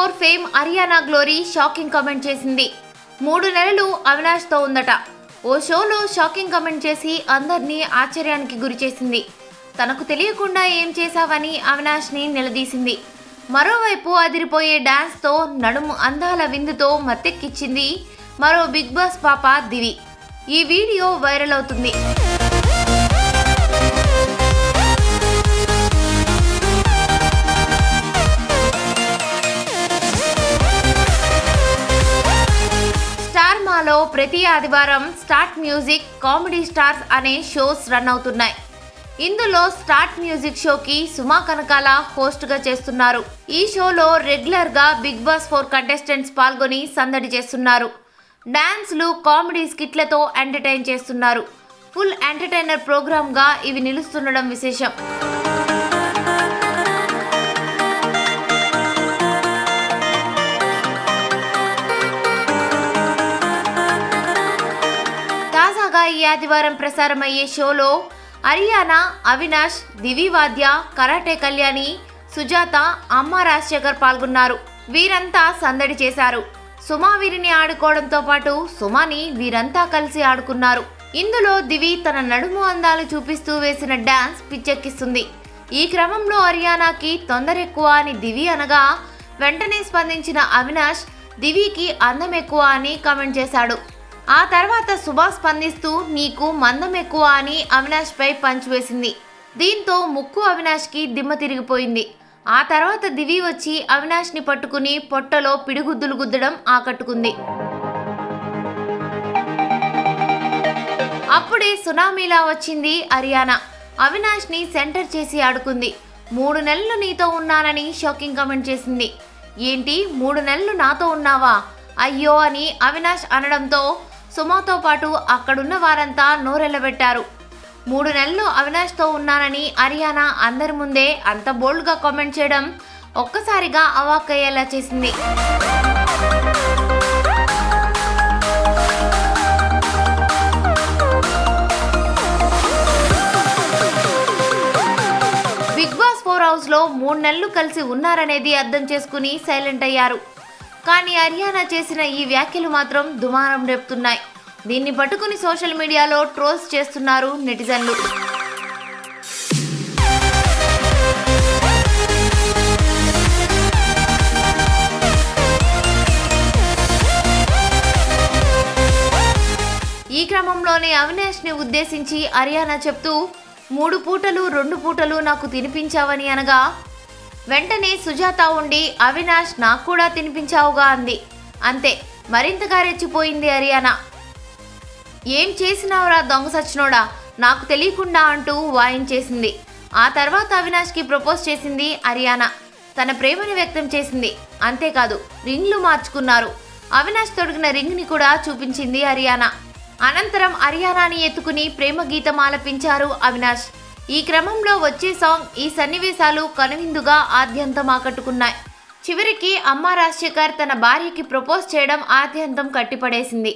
4 fame Ariyana Glory shocking comment చేసింది। 3 నెలలు అవినాష్ తో ఉందట। ఓ షోలో షాకింగ్ కామెంట్ చేసి అందర్నీ ఆశ్చర్యానికి గురి చేసింది। తనకు తెలియకుండా ఏం చేసావని అవినాష్ ని నిలదీసింది। మరోవైపు అదిరిపోయే డాన్స్ తో నడుము అందాల విందుతో మత్తెక్కించింది మరో బిగ్ బాస్ పాప దివి। ఈ వీడియో వైరల్ అవుతుంది। ప్రతి ఆదివారం స్టార్ట్ మ్యూజిక్ కామెడీ స్టార్స్ అనే షోస్ రన్ అవుతున్నాయి। ఇందులో స్టార్ట్ మ్యూజిక్ షోకి సుమా కనకాల హోస్ట్ గా చేస్తున్నారు। ఈ షోలో రెగ్యులర్ గా బిగ్ బాస్ 4 కంటెస్టెంట్స్ పాల్గొని సందడి చేస్తున్నారు। డాన్స్లు కామెడీ స్కిట్లతో ఎంటర్టైన్ చేస్తున్నారు। ఫుల్ ఎంటర్టైనర్ ప్రోగ్రామ్ గా ఇవి నిలుస్తుండడం విశేషం। ఈ ఆదివారం ప్రసారమయ్యే షోలో అరియానా, అవినాష్, దివివాద్య, కరాటే కళ్యాణి, సుజాత, అమ్మ రాజశేఖర్ పాల్గొన్నారు। వీరంతా సందడి చేశారు। సుమా వీరిని ఆడుకోవడంతో పాటు సుమాని వీరంతా కలిసి ఆడుకున్నారు। ఇందులో దివి తన నడుము అందాలు చూపిస్తూ వేసిన డాన్స్ పిచ్చెక్కిస్తుంది। ఈ క్రమంలో అరియానాకి తొందర ఎక్కువ అని దివి అనగా వెంటనే స్పందించిన అవినాష్ దివికి అందం ఎక్కువ అని కామెంట్ చేశాడు। ఆ తర్వాత సుభా స్పందిస్తూ నీకు మందం ఎక్కువ అని అవినాష్ పై పంచ్ వేసింది। దీంతో ముక్కు అవినాష్ కి దిమ్మ తిరిగిపోయింది। ఆ తర్వాత దివి వచ్చి అవినాష్ ని పట్టుకుని పొట్టలో పిడిగుద్దులు గుద్దడం ఆకట్టుకుంది। అప్పుడే సునామీలా వచ్చింది అరియానా। అవినాష్ ని సెంటర్ చేసి ఆడుకుంది। 3 నెలలు నీతో ఉన్నానని షాకింగ్ కామెంట్ చేసింది। ఏంటి 3 నెలలు నాతో ఉన్నావా అయ్యో అని అవినాష్ అనడంతో సుమాతో పాటు అక్కడున్న వారంతా నోరెళ్లబెట్టారు। 3 నెలలు అవినాష్తో ఉన్నానని అరియానా అందరి ముందే అంత బోల్డ్గా కామెంట్ చేయడం ఒక్కసారిగా అవాక్కయ్యేలా చేసింది। బిగ్ బాస్ 4 హౌస్లో 3 నెలలు కలిసి ఉన్నారనేది అర్థం చేసుకుని సైలెంట్ అయ్యారు। కానీ అరియానా చేసిన ఈ వ్యాఖ్యలు మాత్రం దుమారం రేపుతున్నాయి। దీన్ని పట్టుకుని సోషల్ మీడియాలో ట్రోల్స్ చేస్తున్నారు నెటిజన్లు। ఈ క్రమంలోనే అవినాష్ ని ఉద్దేశించి అరియానా చెప్తూ 3 పూటలు 2 పూటలు నాకు తినిపించావని అనగా వెంటనే సుజాత ఉండి అవినాష్ నాకు కూడా తినిపించావుగా అంది। అంతే మరింతగా రెచ్చిపోయింది అరియానా। ఏం చేసినావురా దొంగ సచ్చినోడా నాకు తెలియకుండా అంటూ వాయించేసింది। ఆ తర్వాత అవినాష్కి ప్రపోజ్ చేసింది అరియానా। తన ప్రేమను వ్యక్తం చేసింది। అంతేకాదు రింగ్లు మార్చుకున్నారు। అవినాష్ తొడిగిన రింగ్ని కూడా చూపించింది అరియానా। అనంతరం అరియానాని ఎత్తుకుని ప్రేమ గీతం ఆలపించారు అవినాష్। ఈ క్రమంలో వచ్చే సాంగ్ ఈ సన్నివేశాలు కనువిందుగా ఆద్యంతం ఆకట్టుకున్నాయి। చివరికి అమ్మ రాజశేఖర్ తన భార్యకి ప్రపోజ్ చేయడం ఆద్యంతం కట్టిపడేసింది।